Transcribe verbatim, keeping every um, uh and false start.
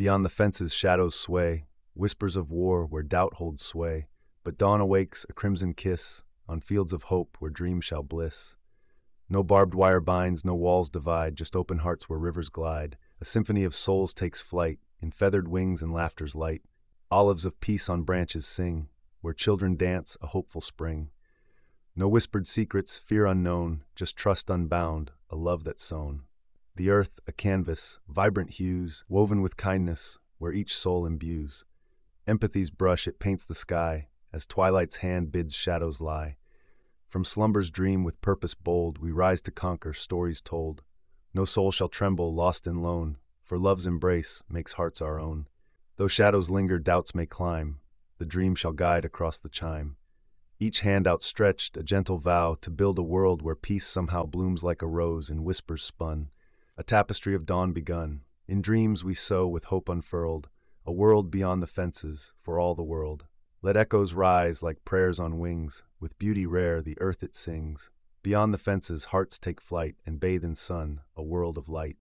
Beyond the fences shadows sway, whispers of war where doubt holds sway, but dawn awakes a crimson kiss on fields of hope where dreams shall bliss. No barbed wire binds, no walls divide, just open hearts where rivers glide. A symphony of souls takes flight, in feathered wings and laughter's light. Olives of peace on branches sing, where children dance a hopeful spring. No whispered secrets, fear unknown, just trust unbound, a love that's sown. The earth, a canvas, vibrant hues, woven with kindness, where each soul imbues. Empathy's brush, it paints the sky, as twilight's hand bids shadows lie. From slumber's dream with purpose bold, we rise to conquer stories told. No soul shall tremble, lost and lone, for love's embrace makes hearts our own. Though shadows linger, doubts may climb, the dream shall guide across the chime. Each hand outstretched, a gentle vow to build a world where peace somehow blooms like a rose in whispers spun. A tapestry of dawn begun, in dreams we sow with hope unfurled, a world beyond the fences for all the world. Let echoes rise like prayers on wings, with beauty rare the earth it sings. Beyond the fences hearts take flight and bathe in sun, a world of light.